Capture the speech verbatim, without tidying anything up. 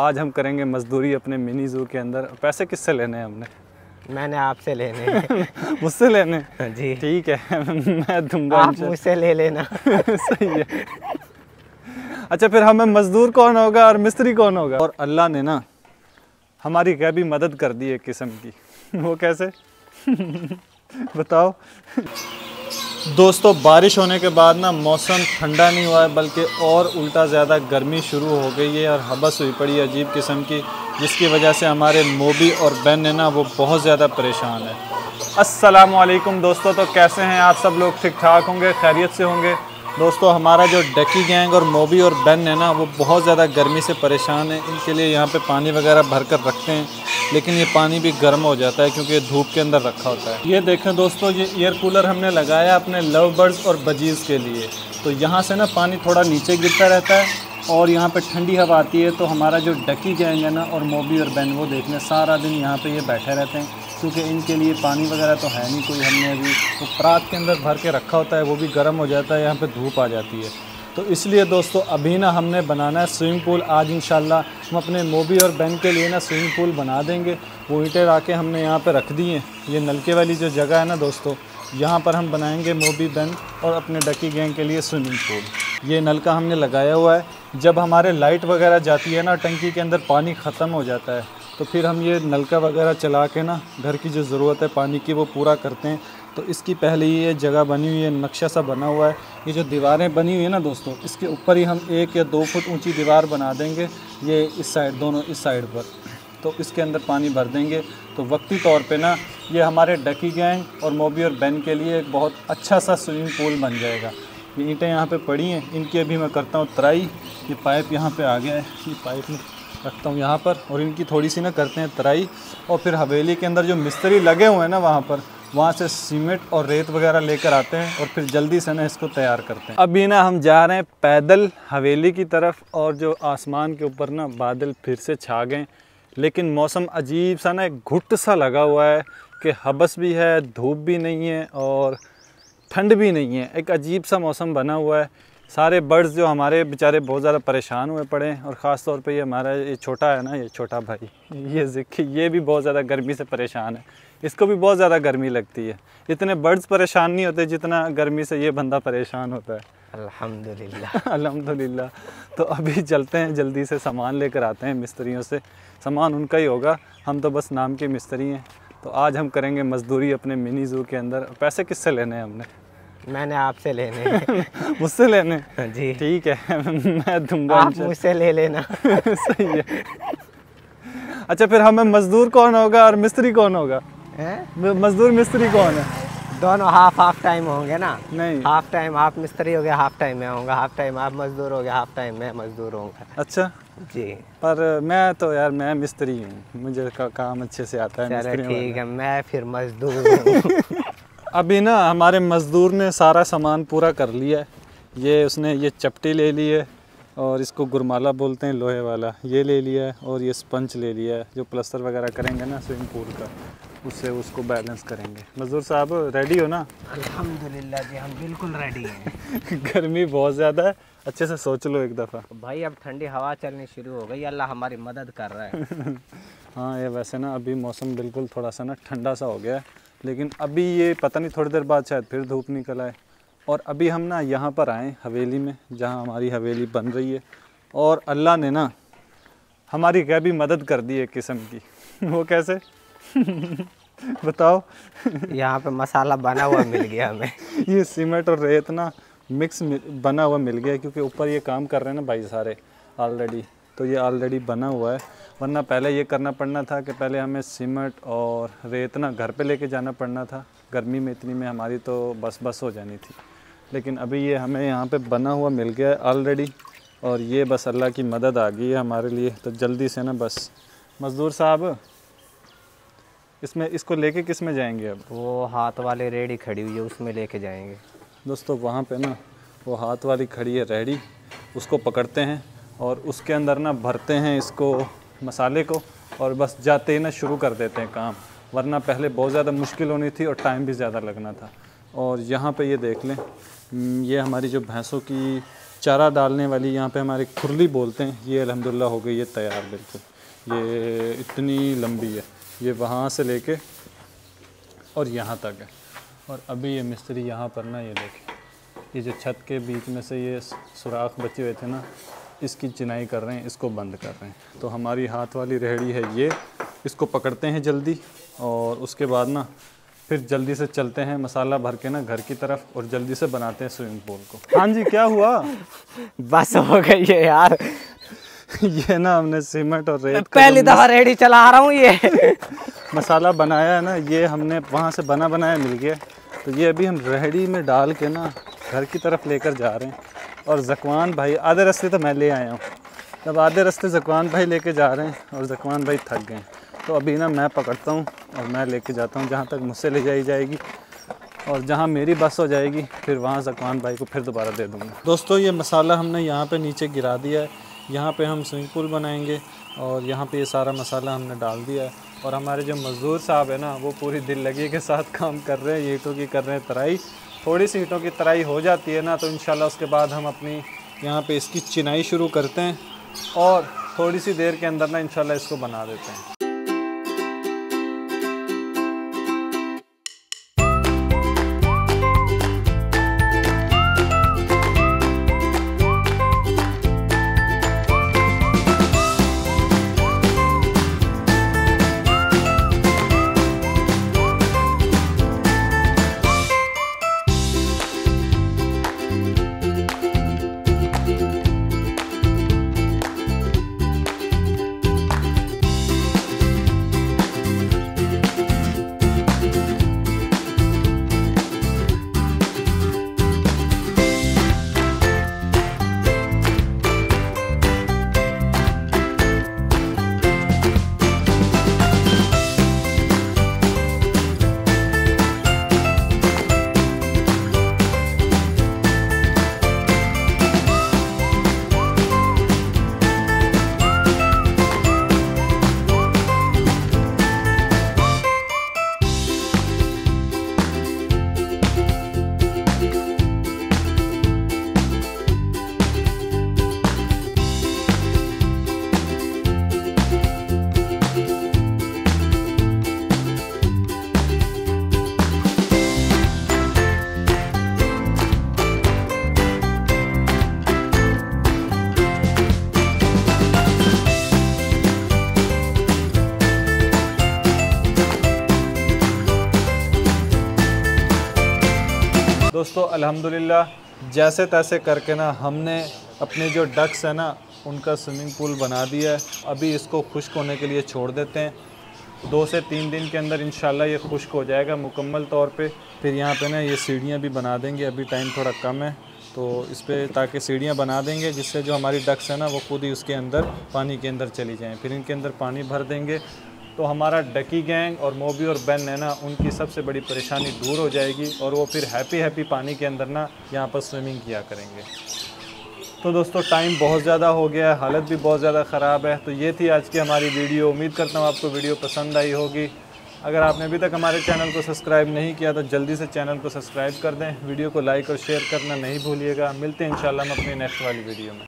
आज हम करेंगे मजदूरी अपने मिनी जू के अंदर। पैसे किससे लेने हैं हमने? मैंने आपसे लेने। मुझसे लेने? जी ठीक है, मैं दूंगा, आप मुझसे ले लेना। सही है। अच्छा, फिर हमें मजदूर कौन होगा और मिस्त्री कौन होगा? और अल्लाह ने ना हमारी क्या भी मदद कर दी है किस्म की। वो कैसे? बताओ। दोस्तों, बारिश होने के बाद ना मौसम ठंडा नहीं हुआ है, बल्कि और उल्टा ज़्यादा गर्मी शुरू हो गई है और हबस हुई पड़ी है अजीब किस्म की, जिसकी वजह से हमारे मोबी और बेन है ना वो बहुत ज़्यादा परेशान है। अस्सलाम वालेकुम दोस्तों, तो कैसे हैं आप सब लोग? ठीक ठाक होंगे, खैरियत से होंगे। दोस्तों, हमारा जो डकी गैंग और मोबी और बेन है ना वो बहुत ज़्यादा गर्मी से परेशान है। इनके लिए यहाँ पर पानी वगैरह भर कर रखते हैं, लेकिन ये पानी भी गर्म हो जाता है क्योंकि ये धूप के अंदर रखा होता है। ये देखें दोस्तों, ये एयर कूलर हमने लगाया अपने लव बर्ड्स और बजीज़ के लिए। तो यहाँ से ना पानी थोड़ा नीचे गिरता रहता है और यहाँ पे ठंडी हवा आती है। तो हमारा जो डकी गैंग है ना और मोबी और बेन, वो देखने सारा दिन यहाँ पे ये बैठे रहते हैं क्योंकि इनके लिए पानी वगैरह तो है नहीं कोई। हमने अभी वो परात के अंदर भर के रखा होता है, वो भी गर्म हो जाता है, यहाँ पर धूप आ जाती है। तो इसलिए दोस्तों अभी ना हमने बनाना है स्विमिंग पूल। आज इंशाल्लाह हम अपने मोबी और बेन के लिए ना स्विमिंग पूल बना देंगे। वो ईंटें आके हमने यहाँ पे रख दी हैं। ये नलके वाली जो जगह है ना दोस्तों, यहाँ पर हम बनाएंगे मोबी, बेन और अपने डकी गैंग के लिए स्विमिंग पूल। ये नलका हमने लगाया हुआ है। जब हमारे लाइट वगैरह जाती है ना, टंकी के अंदर पानी ख़त्म हो जाता है, तो फिर हम ये नलका वगैरह चला के ना घर की जो ज़रूरत है पानी की वो पूरा करते हैं। तो इसकी पहले ही ये जगह बनी हुई है, नक्शा सा बना हुआ है। ये जो दीवारें बनी हुई है ना दोस्तों, इसके ऊपर ही हम एक या दो फुट ऊंची दीवार बना देंगे। ये इस साइड, दोनों इस साइड पर, तो इसके अंदर पानी भर देंगे। तो वक्ती तौर पे ना ये हमारे डकी गैंग और मोबी और बेन के लिए एक बहुत अच्छा सा स्विमिंग पूल बन जाएगा। ये ईंटें यहाँ पर पड़ी हैं, इनकी अभी मैं करता हूँ तराई। ये पाइप यहाँ पर आ गया है, ये पाइप में रखता हूँ यहाँ पर, और इनकी थोड़ी सी ना करते हैं तराई। और फिर हवेली के अंदर जो मिस्त्री लगे हुए हैं ना वहाँ पर, वहाँ से सीमेंट और रेत वगैरह लेकर आते हैं और फिर जल्दी से ना इसको तैयार करते हैं। अभी ना हम जा रहे हैं पैदल हवेली की तरफ, और जो आसमान के ऊपर ना बादल फिर से छा गए, लेकिन मौसम अजीब सा ना एक घुट सा लगा हुआ है कि हबस भी है, धूप भी नहीं है और ठंड भी नहीं है। एक अजीब सा मौसम बना हुआ है। सारे बर्ड्स जो हमारे बेचारे बहुत ज़्यादा परेशान हुए पड़े हैं, और ख़ास तौर पे ये हमारा ये छोटा है ना, ये छोटा भाई, ये जिक्की, ये भी बहुत ज़्यादा गर्मी से परेशान है। इसको भी बहुत ज़्यादा गर्मी लगती है। इतने बर्ड्स परेशान नहीं होते जितना गर्मी से ये बंदा परेशान होता है। अल्हम्दुलिल्लाह। अल्हम्दुलिल्लाह। तो अभी चलते हैं, जल्दी से सामान लेकर आते हैं मिस्त्रियों से। सामान उनका ही होगा, हम तो बस नाम के मिस्त्री हैं। तो आज हम करेंगे मजदूरी अपने मिनी जू के अंदर। पैसे किससे लेने हैं हमने? मैंने आपसे लेने। मुझसे लेने? जी ठीक है, मैं दूंगा, आप मुझसे ले लेना। सही है। अच्छा, फिर हमें मजदूर कौन होगा और मिस्त्री कौन होगा? हैं? मजदूर मिस्त्री कौन है? दोनों हाफ हाफ टाइम होंगे ना? नहीं, हाफ टाइम आप मिस्त्री हो गया, हाफ टाइम मैं होगा, हाफ टाइम आप मजदूर हो गया, हाफ टाइम मैं मजदूर होगा। अच्छा जी, पर मैं तो यार मैं मिस्त्री हूँ, मुझे का, काम अच्छे से आता है। चलो ठीक है, मैं फिर मजदूर। अभी ना हमारे मजदूर ने सारा सामान पूरा कर लिया है। ये उसने ये चपटी ले ली है, और इसको गुरमाला बोलते हैं, लोहे वाला, ये ले लिया है, और ये स्पंच ले लिया है, जो प्लस्तर वगैरह करेंगे ना स्विमिंग पूल का, उससे उसको बैलेंस करेंगे। मजदूर साहब रेडी हो ना? अल्हम्दुलिल्लाह जी, हम बिल्कुल रेडी हैं। गर्मी बहुत ज़्यादा है, अच्छे से सोच लो एक दफ़ा भाई। अब ठंडी हवा चलनी शुरू हो गई, अल्लाह हमारी मदद कर रहा है। हाँ, ये वैसे ना अभी मौसम बिल्कुल थोड़ा सा ना ठंडा सा हो गया है, लेकिन अभी ये पता नहीं थोड़ी देर बाद शायद फिर धूप निकल आए। और अभी हम ना यहाँ पर आए हवेली में, जहाँ हमारी हवेली बन रही है, और अल्लाह ने ना हमारी क्या भी मदद कर दी है किस्म की। वो कैसे? बताओ। यहाँ पे मसाला बना हुआ मिल गया हमें। ये सीमेंट और रेत ना मिक्स बना हुआ मिल गया, क्योंकि ऊपर ये काम कर रहे हैं ना भाई सारे ऑलरेडी, तो ये ऑलरेडी बना हुआ है। वरना पहले ये करना पड़ना था कि पहले हमें सीमेंट और रेत ना घर पे लेके जाना पड़ना था। गर्मी में इतनी में हमारी तो बस बस हो जानी थी, लेकिन अभी ये हमें यहाँ पे बना हुआ मिल गया है ऑलरेडी, और ये बस अल्लाह की मदद आ गई है हमारे लिए। तो जल्दी से ना बस। मज़दूर साहब, इसमें इसको लेके किस में जाएंगे? अब वो हाथ वाली रेहड़ी खड़ी हुई है, उसमें लेके जाएंगे। दोस्तों वहाँ पर ना वो हाथ वाली खड़ी है रेहड़ी, उसको पकड़ते हैं और उसके अंदर ना भरते हैं इसको, मसाले को, और बस जाते ही ना शुरू कर देते हैं काम। वरना पहले बहुत ज़्यादा मुश्किल होनी थी और टाइम भी ज़्यादा लगना था। और यहाँ पे ये देख लें, ये हमारी जो भैंसों की चारा डालने वाली यहाँ पे हमारे खुरली बोलते हैं, ये अल्हम्दुलिल्लाह हो गई है तैयार बिल्कुल। ये इतनी लंबी है, ये वहाँ से लेके और यहाँ तक है। और अभी ये मिस्त्री यहाँ पर ना, ये देखें, ये जो छत के बीच में से ये सुराख बचे हुए थे ना, इसकी चिनाई कर रहे हैं, इसको बंद कर रहे हैं। तो हमारी हाथ वाली रेहड़ी है ये, इसको पकड़ते हैं जल्दी और उसके बाद ना फिर जल्दी से चलते हैं मसाला भर के ना घर की तरफ, और जल्दी से बनाते हैं स्विमिंग पूल को। हाँ जी, क्या हुआ? बस हो गई है यार। ये ना हमने सीमेंट और रेत, पहली दफा रेडी चला रहा हूँ ये। मसाला बनाया है ना, ये हमने वहाँ से बना बनाया मिल गया, तो ये अभी हम रेहड़ी में डाल के ना घर की तरफ लेकर जा रहे हैं। और ज़कवान भाई आधे रास्ते तो मैं ले आया हूँ, तब आधे रास्ते ज़कवान भाई लेके जा रहे हैं, और ज़कवान भाई थक गए। तो अभी ना मैं पकड़ता हूँ और मैं लेके जाता हूँ जहाँ तक मुझसे ले जाई जाएगी, और जहाँ मेरी बस हो जाएगी फिर वहाँ ज़कवान भाई को फिर दोबारा दे दूँगा। दोस्तों, ये मसाला हमने यहाँ पे नीचे गिरा दिया है, यहाँ पे हम स्विमिंग पूल बनाएंगे, और यहाँ पे ये सारा मसाला हमने डाल दिया है। और हमारे जो मज़दूर साहब है ना, वो पूरी दिल लगी के साथ काम कर रहे हैं, ईंटों की कर रहे हैं तराई। थोड़ी सी ईंटों की तराई हो जाती है ना, तो इंशाल्लाह उसके बाद हम अपनी यहाँ पर इसकी चिनाई शुरू करते हैं, और थोड़ी सी देर के अंदर ना इंशाल्लाह इसको बना देते हैं। दोस्तों, अल्हम्दुलिल्लाह जैसे तैसे करके ना हमने अपने जो डक्स है ना, उनका स्विमिंग पूल बना दिया है। अभी इसको खुश्क होने के लिए छोड़ देते हैं, दो से तीन दिन के अंदर इंशाल्लाह ये खुश्क हो जाएगा मुकम्मल तौर पे। फिर यहाँ पे ना ये सीढ़ियाँ भी बना देंगे, अभी टाइम थोड़ा कम है, तो इस पर ताकि सीढ़ियाँ बना देंगे जिससे जो हमारी डक्स है ना, वो खुद ही उसके अंदर पानी के अंदर चली जाएँ। फिर इनके अंदर पानी भर देंगे, तो हमारा डकी गैंग और मोबी और बेन है ना, उनकी सबसे बड़ी परेशानी दूर हो जाएगी, और वो फिर हैप्पी हैप्पी पानी के अंदर ना यहाँ पर स्विमिंग किया करेंगे। तो दोस्तों, टाइम बहुत ज़्यादा हो गया है, हालत भी बहुत ज़्यादा ख़राब है। तो ये थी आज की हमारी वीडियो, उम्मीद करता हूँ आपको वीडियो पसंद आई होगी। अगर आपने अभी तक हमारे चैनल को सब्सक्राइब नहीं किया तो जल्दी से चैनल को सब्सक्राइब कर दें, वीडियो को लाइक और शेयर करना नहीं भूलिएगा। मिलते हैं इंशाल्लाह हम अपनी नेक्स्ट वाली वीडियो में।